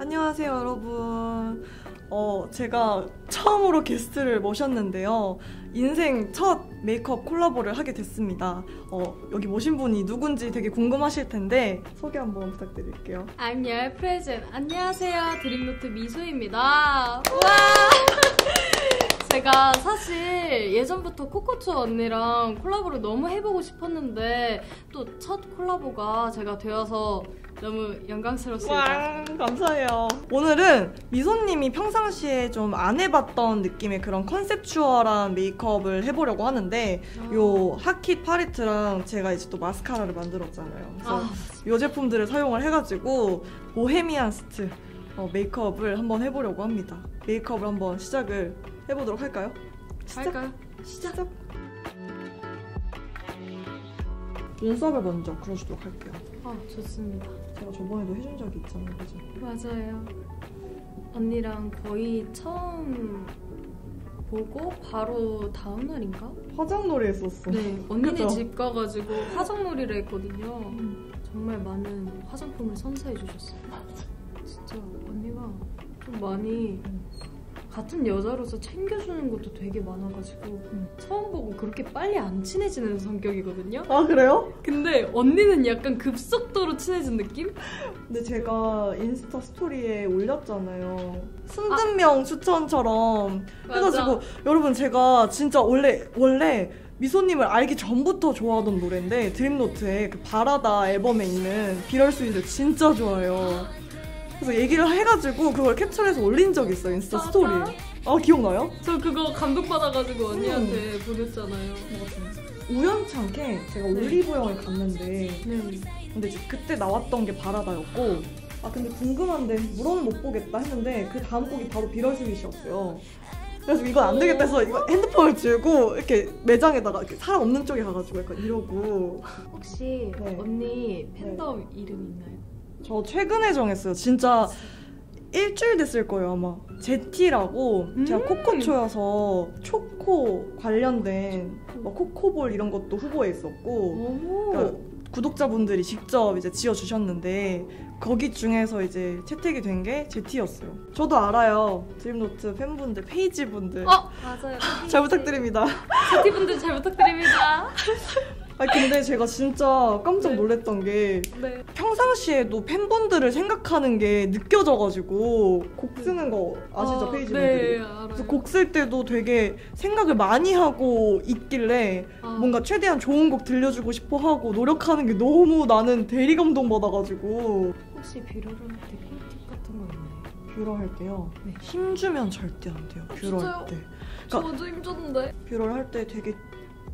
안녕하세요 여러분. 제가 처음으로 게스트를 모셨는데요, 인생 첫 메이크업 콜라보를 하게 됐습니다. 여기 모신 분이 누군지 되게 궁금하실 텐데 소개 한번 부탁드릴게요. I'm your present. 안녕하세요, 드림노트 미소입니다. 와! 제가 사실 예전부터 코코초 언니랑 콜라보를 너무 해보고 싶었는데 또 첫 콜라보가 제가 되어서 너무 영광스럽습니다. 감사해요. 오늘은 미소님이 평상시에 좀 안 해봤던 느낌의 그런 컨셉추얼한 메이크업을 해보려고 하는데, 요 하킷 팔레트랑 제가 이제 또 마스카라를 만들었잖아요. 그래서 요 제품들을 사용을 해가지고 보헤미안스트 메이크업을 한번 해보려고 합니다. 메이크업을 한번 시작을 해보도록 할까요? 시작! 눈썹을 먼저 그려주도록 할게요. 좋습니다. 제가 저번에도 해준 적이 있잖아요, 그죠? 맞아요. 언니랑 거의 처음 보고 바로 다음날인가? 화장놀이 했었어. 네, 언니네 집 가가지고 화장놀이를 했거든요. 정말 많은 화장품을 선사해 주셨어요. 진짜 언니가 좀 많이 같은 여자로서 챙겨주는 것도 되게 많아가지고 처음 보고 그렇게 빨리 안 친해지는 성격이거든요. 아, 그래요? 근데 언니는 약간 급속도로 친해진 느낌? 근데 제가 인스타 스토리에 올렸잖아요, 순든명 추천처럼 해가지고. 맞아. 여러분, 제가 진짜 원래 미소님을 알기 전부터 좋아하던 노래인데, 드림노트의 그 바라다 앨범에 있는 비럴 스윈을 진짜 좋아해요. 그래서 얘기를 해가지고 그걸 캡처해서 올린 적이 있어요, 인스타 스토리. 기억나요? 저 그거 감독받아가지고 언니한테 보냈잖아요. 우연찮게 제가 올리브영을 갔는데 근데 이제 그때 나왔던 게 바라다였고, 근데 궁금한데 물어는 못 보겠다 했는데 그 다음 곡이 바로 비럴스윗이었어요. 그래서 이건 안 되겠다 해서 이거 핸드폰을 들고 이렇게 매장에다가 이렇게 사람 없는 쪽에 가가지고 약간 이러고. 혹시 언니 팬덤 이름 있나요? 저 최근에 정했어요. 진짜 일주일 됐을 거예요 아마. 제티라고, 제가 코코초여서 초코 관련된 막 코코볼 이런 것도 후보에 있었고, 그러니까 구독자분들이 직접 이제 지어주셨는데 거기 중에서 이제 채택이 된 게 제티였어요. 저도 알아요, 드림노트 팬분들, 페이지 분들. 맞아요. 잘 부탁드립니다. 제티 분들 잘 부탁드립니다. 근데 제가 진짜 깜짝 놀랐던 게 평상시에도 팬분들을 생각하는 게 느껴져가지고, 곡 쓰는 거 아시죠? 페이지 분들이. 그래서 곡 쓸 때도 되게 생각을 많이 하고 있길래 뭔가 최대한 좋은 곡 들려주고 싶어 하고 노력하는 게 너무 나는 대리감동 받아가지고. 혹시 뷰러를 할 때 꿀팁 같은 거 있나요? 뷰러 할 때요? 힘주면 절대 안 돼요, 뷰러 할 때. 그러니까 저도 힘줬는데. 뷰러를 할 때 되게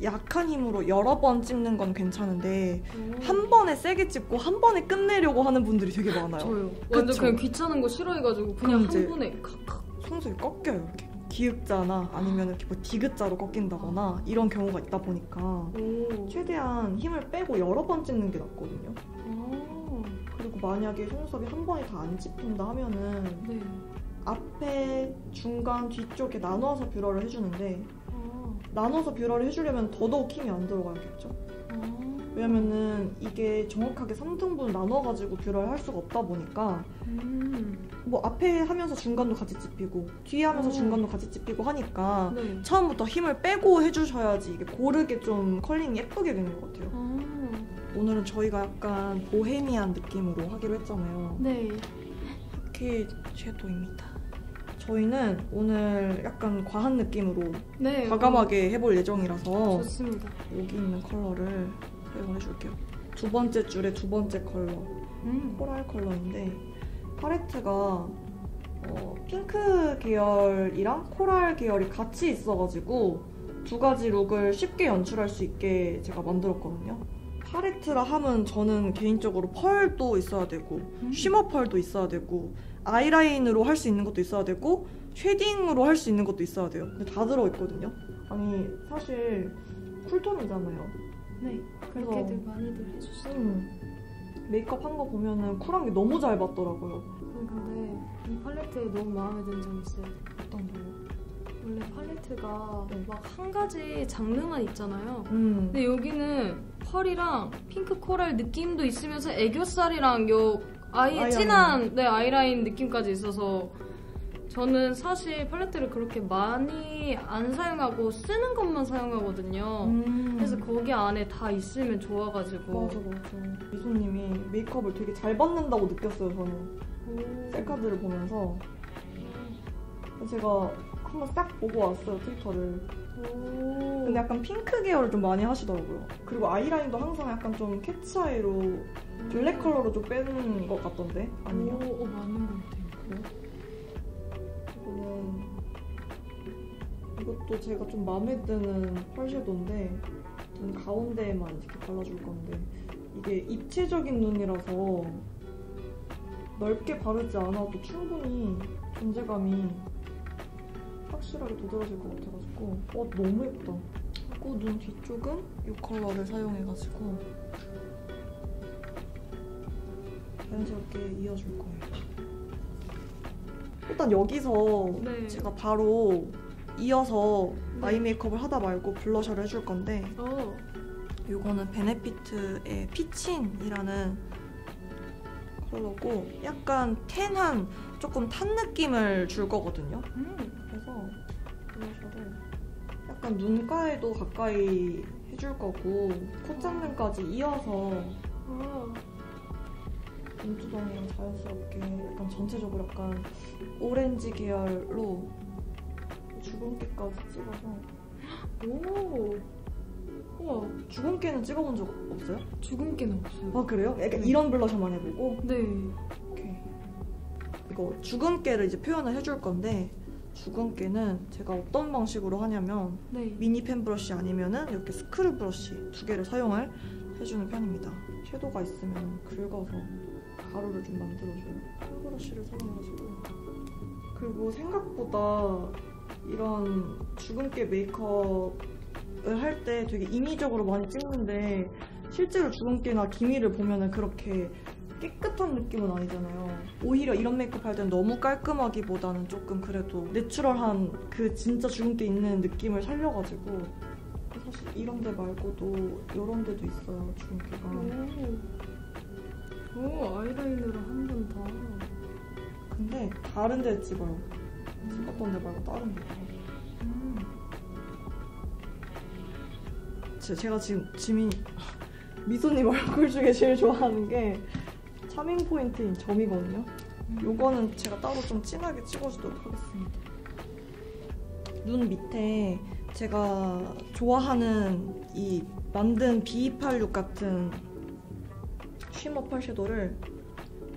약한 힘으로 여러 번 찝는 건 괜찮은데 한 번에 세게 찝고 한 번에 끝내려고 하는 분들이 되게 많아요. 저요. 완전 그냥 귀찮은 거 싫어해가지고 그냥 한 번에 칵칵. 손수이 꺾여요, 이렇게. 기읍자나 아니면 이렇게 뭐 디귿자로 꺾인다거나 이런 경우가 있다 보니까 최대한 힘을 빼고 여러 번 찝는 게 낫거든요. 그리고 만약에 속눈썹이 한 번에 다 안 찝힌다 하면은 앞에, 중간, 뒤쪽에 나눠서 뷰러를 해주는데, 나눠서 뷰러를 해주려면 더더욱 힘이 안 들어가야겠죠? 왜냐면은 이게 정확하게 3등분 나눠가지고 뷰러를 할 수가 없다 보니까 뭐 앞에 하면서 중간도 같이 찝히고 뒤에 하면서 중간도 같이 찝히고 하니까 처음부터 힘을 빼고 해주셔야지 이게 고르게 좀 컬링이 예쁘게 되는 것 같아요. 오늘은 저희가 약간 보헤미안 느낌으로 하기로 했잖아요. 네. 하킷 섀도우입니다. 저희는 오늘 약간 과한 느낌으로 과감하게 해볼 예정이라서. 좋습니다. 여기 있는 컬러를 사용을 해줄게요. 두 번째 줄의 두 번째 컬러, 코랄 컬러인데 팔레트가 핑크 계열이랑 코랄 계열이 같이 있어가지고 두 가지 룩을 쉽게 연출할 수 있게 제가 만들었거든요. 팔레트라 함은 저는 개인적으로 펄도 있어야 되고 쉬머 펄도 있어야 되고 아이라인으로 할 수 있는 것도 있어야 되고 쉐딩으로 할 수 있는 것도 있어야 돼요. 근데 다 들어있거든요. 아니 사실 쿨톤이잖아요. 네, 그렇게들 많이들 해주시죠. 메이크업 한 거 보면은 쿨한 게 너무 잘 맞더라고요. 근데 이 팔레트에 너무 마음에 드는 점이 있어요. 어떤 거요? 원래 팔레트가 막 한 가지 장르만 있잖아요. 근데 여기는 펄이랑 핑크 코랄 느낌도 있으면서 애교살이랑 요 아예 진한 네, 아이라인 느낌까지 있어서 저는 사실 팔레트를 그렇게 많이 안 사용하고 쓰는 것만 사용하거든요. 그래서 거기 안에 다 있으면 좋아가지고. 맞아. 미소님이 메이크업을 되게 잘 받는다고 느꼈어요, 저는. 셀카들을 보면서. 제가 한번 싹 보고 왔어요, 트위터를. 근데 약간 핑크 계열을 좀 많이 하시더라고요. 그리고 아이라인도 항상 약간 좀 캐치 아이로 블랙 컬러로 좀 빼는 것 같던데? 아니요? 맞는 것 같아요. 그래요? 이것도 제가 좀 마음에 드는 펄 섀도인데 저는 가운데에만 이렇게 발라줄 건데 이게 입체적인 눈이라서 넓게 바르지 않아도 충분히 존재감이 확실하게 도드라질 것 같아가지고 너무 예쁘다. 그리고 눈 뒤쪽은 이 컬러를 사용해가지고 자연스럽게 이어줄 거예요. 일단 여기서 제가 바로 이어서 아이 메이크업을 하다 말고 블러셔를 해줄 건데 이거는 베네피트의 피친이라는 컬러고 약간 탠한, 조금 탄 느낌을 줄 거거든요. 그래서 블러셔를 약간 눈가에도 가까이 해줄 거고 콧장면까지 이어서 눈두덩이랑 자연스럽게 약간 전체적으로 약간 오렌지 계열로 주근깨까지 찍어서. 우와, 주근깨는 찍어본 적 없어요? 주근깨는 없어요. 아 그래요? 약간 이런 블러셔만 해보고? 네. 오케이. 이거 주근깨를 이제 표현을 해줄 건데 주근깨는 제가 어떤 방식으로 하냐면 미니 펜 브러쉬 아니면은 이렇게 스크류 브러쉬 두 개를 사용을 해주는 편입니다. 섀도우가 있으면 긁어서 가루를 좀 만들어줘요. 펜 브러쉬를 사용해가지고. 그리고 생각보다 이런 주근깨 메이크업을 할 때 되게 인위적으로 많이 찍는데 실제로 주근깨나 기미를 보면은 그렇게 깨끗한 느낌은 아니잖아요. 오히려 이런 메이크업 할 때는 너무 깔끔하기보다는 조금 그래도 내추럴한 그 진짜 주근깨 있는 느낌을 살려가지고 사실 이런 데 말고도 이런 데도 있어요, 주근깨가. 오, 아이라이너로 한 번 더. 근데 다른 데 찍어요. 찍었던 데 말고 다른 데. 제가 지금 미소님 얼굴 중에 제일 좋아하는 게 차밍 포인트인 점이거든요. 요거는 제가 따로 좀 진하게 찍어주도록 하겠습니다. 눈 밑에 제가 좋아하는 이 만든 B286 같은 쉬머 펄 섀도우를,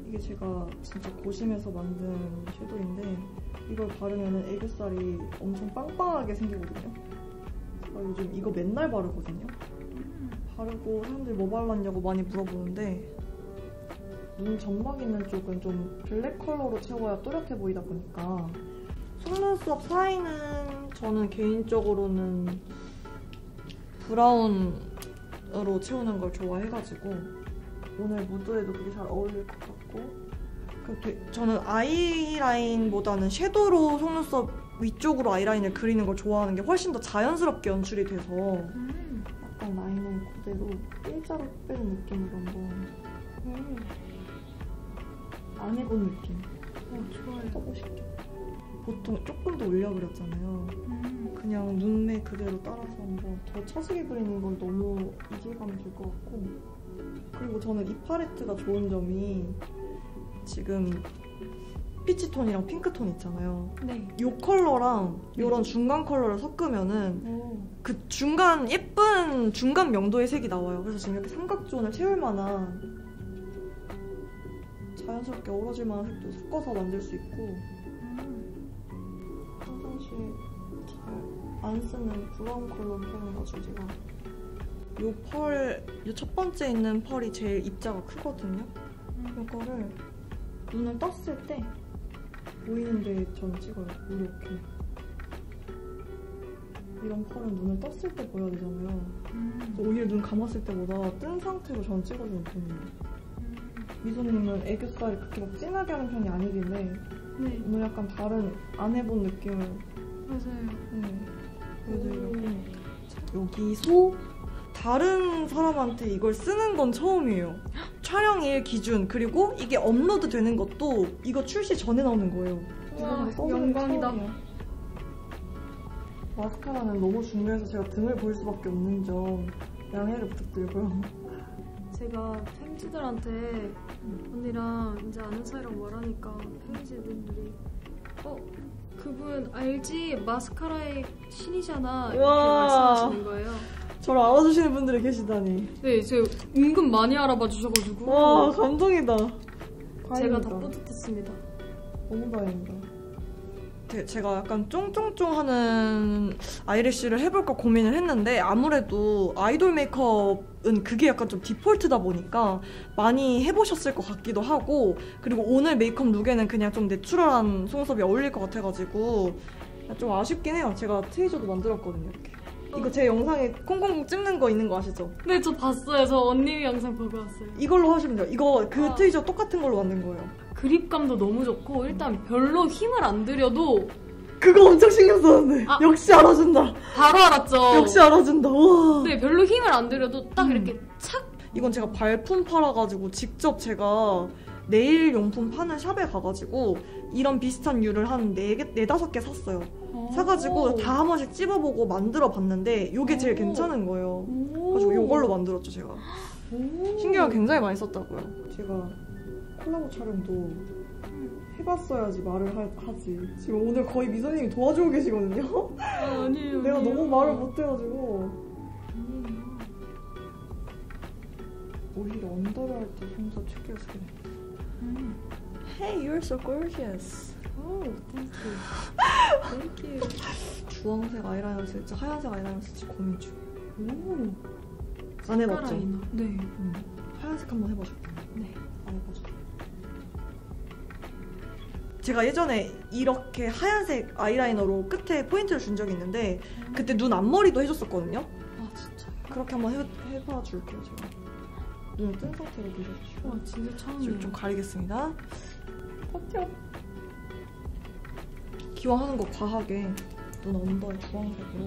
이게 제가 진짜 고심해서 만든 섀도우인데 이걸 바르면 애교살이 엄청 빵빵하게 생기거든요. 제가 요즘 이거 맨날 바르거든요. 바르고 사람들이 뭐 발랐냐고 많이 물어보는데 눈 점막 있는 쪽은 좀 블랙 컬러로 채워야 또렷해 보이다 보니까 속눈썹 사이는 저는 개인적으로는 브라운으로 채우는 걸 좋아해가지고 오늘 무드에도 그게 잘 어울릴 것 같고, 저는 아이라인보다는 섀도우로 속눈썹 위쪽으로 아이라인을 그리는 걸 좋아하는 게 훨씬 더 자연스럽게 연출이 돼서 약간 라인을 그대로 일자로 빼는 느낌으로 한번 안 해본 느낌. 좋아해보고 싶게. 보통 조금 더 올려 그렸잖아요. 그냥 눈매 그대로 따라서 한번 더 차지게 그리는 건 너무 이질감이 들 것 같고, 그리고 저는 이 팔레트가 좋은 점이 지금 피치톤이랑 핑크톤 있잖아요. 요 컬러랑 요런 중간 컬러를 섞으면은 그 중간 예쁜 중간 명도의 색이 나와요. 그래서 지금 이렇게 삼각존을 채울 만한 자연스럽게 어우러질 만한 색도 섞어서 만들 수 있고 평상시에 잘 안 쓰는 브라운 컬러를 사용해가지고 제가 요 펄, 요 첫 번째 있는 펄이 제일 입자가 크거든요. 요거를 눈을 떴을 때 보이는데 전 찍어요. 이렇게 이런 펄은 눈을 떴을 때 보여야 되잖아요. 그래서 오히려 눈 감았을 때보다 뜬 상태로 전 찍어주는 편이에요. 미소님은 애교살이 그렇게 막 진하게 하는 편이 아니길래 오늘 약간 다른 안 해본 느낌을 보여드리려고. 여기서 다른 사람한테 이걸 쓰는 건 처음이에요. 촬영일 기준, 그리고 이게 업로드 되는 것도 이거 출시 전에 나오는 거예요. 우와, 영광이다. 마스카라는 너무 중요해서 제가 등을 보일 수밖에 없는 점 양해를 부탁드리고요. 제가 팬지들한테 언니랑 이제 아는 사이라고 말하니까 페이지 분들이 그분 알지? 마스카라의 신이잖아. 이렇게 말씀하시는 거예요. 저를 알아주시는 분들이 계시다니. 네, 이제 은근 많이 알아봐 주셔가지고. 와, 감동이다. 다행이다. 제가 다 뿌듯했습니다. 너무 다행이다. 제가 약간 쫑쫑쫑 하는 아이래쉬를 해볼까 고민을 했는데, 아무래도 아이돌 메이크업은 그게 약간 좀 디폴트다 보니까 많이 해보셨을 것 같기도 하고, 그리고 오늘 메이크업 룩에는 그냥 좀 내추럴한 속눈썹이 어울릴 것 같아가지고 좀 아쉽긴 해요. 제가 트위저도 만들었거든요, 이렇게. 이거 제 영상에 콩콩콩 찝는 거 있는 거 아시죠? 네, 저 봤어요. 저 언니 영상 보고 왔어요. 이걸로 하시면 돼요. 이거 그 트위저 똑같은 걸로 만든 거예요. 그립감도 너무 좋고, 일단 별로 힘을 안 들여도. 그거 엄청 신경 썼는데. 아, 역시 알아준다. 바로 알았죠. 역시 알아준다. 와. 네, 별로 힘을 안 들여도 딱 이렇게 착. 이건 제가 발품 팔아가지고 직접 제가 네일 용품 파는 샵에 가가지고 이런 비슷한 류를 한 4, 5개 샀어요. 사가지고 다 한 번씩 찝어보고 만들어봤는데 요게 제일 괜찮은 거예요. 그래서 요걸로 만들었죠, 제가. 신경을 굉장히 많이 썼다고요. 제가 콜라보 촬영도 해봤어야지 말을 하지. 지금 오늘 거의 미선님이 도와주고 계시거든요? 아, 아니에요. 내가 너무 말을 못해가지고. 오히려 언더를 할 때 속눈썹 쉽게 쓰긴 했다. Hey, you're so gorgeous. Oh, thank you. Thank you. 주황색 아이라이너를 쓸지 하얀색 아이라이너를 쓸지 고민 중. 오. 안 해봤죠? 네. 하얀색 한번 해봐줄게요. 네. 안 해봐줄게요. 제가 예전에 이렇게 하얀색 아이라이너로 끝에 포인트를 준 적이 있는데 그때 눈 앞머리도 해줬었거든요. 아, 진짜. 그렇게 한번 해봐줄게요, 제가. 눈을 뜬 상태로 그려주시고. 와, 진짜 처음이에요. 좀 가리겠습니다. 버텨. 기왕 하는 거 과하게 눈 언더에 주황색으로.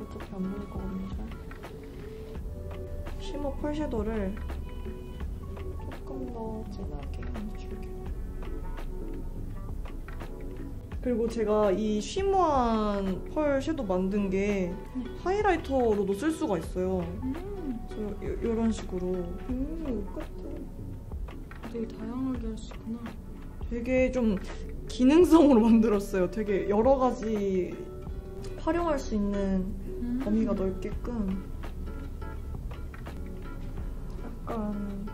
어차피 안 보일 거거든요. 쉬머 펄 섀도를 조금 더 진하게 얹어줄게요. 그리고 제가 이 쉬머한 펄 섀도 만든 게 하이라이터로도 쓸 수가 있어요. 요런 식으로. 똑같아. 되게 다양하게 할 수 있구나. 되게 좀 기능성으로 만들었어요. 되게 여러 가지 활용할 수 있는 범위가 넓게끔. 약간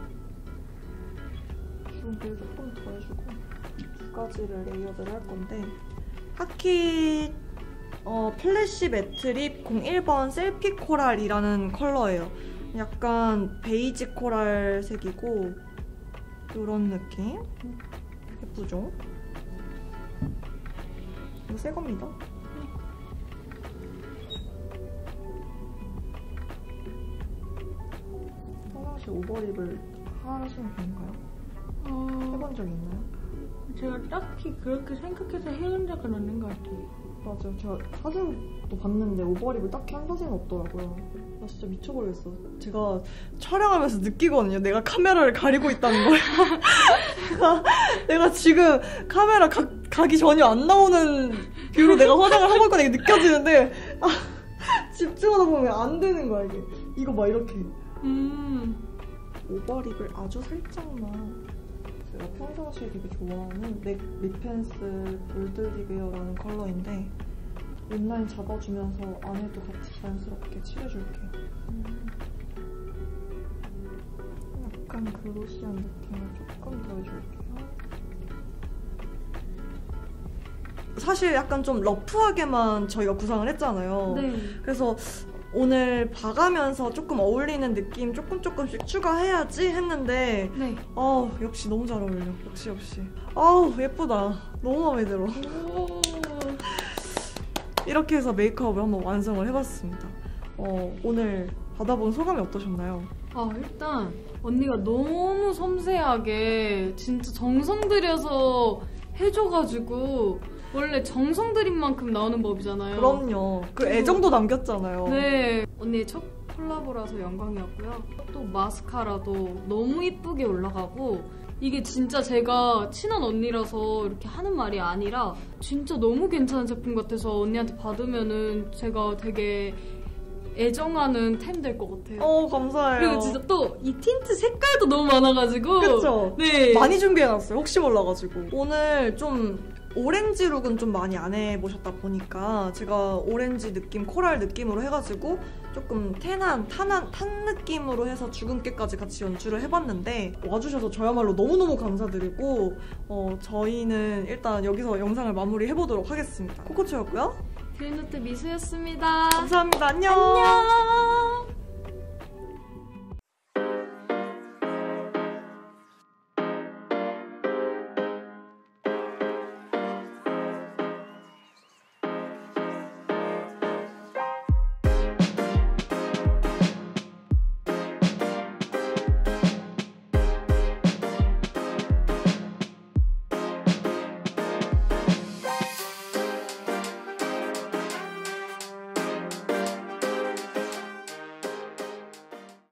주름비를 조금 더 해주고 두 가지를 레이어드를 할 건데, 하킷 플래시 매트립 01번 셀피 코랄이라는 컬러예요. 약간 베이지 코랄 색이고 요런 느낌? 예쁘죠? 이거 새 겁니다. 평상시 오버립을 하시는 건가요? 해본 적 있나요? 제가 딱히 그렇게 생각해서 해본 적은 없는 것 같아요. 맞아요. 제가 사진도 봤는데 오버립을 딱히 한 사진은 없더라고요. 나 진짜 미쳐버리겠어. 제가 촬영하면서 느끼거든요. 내가 카메라를 가리고 있다는 걸. 내가 지금 카메라 가기 전혀 안 나오는 뷰로 내가 화장을 하고 있거나 느껴지는데, 아, 집중하다 보면 안 되는 거야, 이게. 이거 막 이렇게. 오버립을 아주 살짝만. 제가 평상시에 되게 좋아하는 맥 미펜스 볼드리웨어라는 컬러인데 인라인 잡아주면서 안에도 같이 자연스럽게 칠해줄게요. 약간 글로시한 느낌을 조금 더 해줄게요. 사실 약간 좀 러프하게만 저희가 구상을 했잖아요. 네. 그래서 오늘 봐가면서 조금 어울리는 느낌 조금씩 추가해야지 했는데, 네. 어우, 역시 너무 잘 어울려. 역시. 어우, 예쁘다. 너무 마음에 들어. 이렇게 해서 메이크업을 한번 완성을 해봤습니다. 오늘 받아본 소감이 어떠셨나요? 아, 일단 언니가 너무 섬세하게 진짜 정성 들여서 해줘가지고, 원래 정성 들인 만큼 나오는 법이잖아요. 그럼요. 그 애정도 남겼잖아요. 네. 언니의 첫 콜라보라서 영광이었고요. 또 마스카라도 너무 이쁘게 올라가고, 이게 진짜 제가 친한 언니라서 이렇게 하는 말이 아니라 진짜 너무 괜찮은 제품 같아서 언니한테 받으면은 제가 되게 애정하는 템 될 것 같아요. 감사해요. 그리고 진짜 또 이 틴트 색깔도 너무 많아가지고. 그쵸? 네. 많이 준비해놨어요. 혹시 몰라가지고. 오늘 좀 오렌지 룩은 좀 많이 안 해보셨다 보니까 제가 오렌지 느낌, 코랄 느낌으로 해가지고 조금 탄 느낌으로 해서 주근깨까지 같이 연출을 해봤는데, 와주셔서 저야말로 너무너무 감사드리고, 저희는 일단 여기서 영상을 마무리해보도록 하겠습니다. 코코초였고요. 드림노트 미수였습니다. 감사합니다. 안녕. 안녕.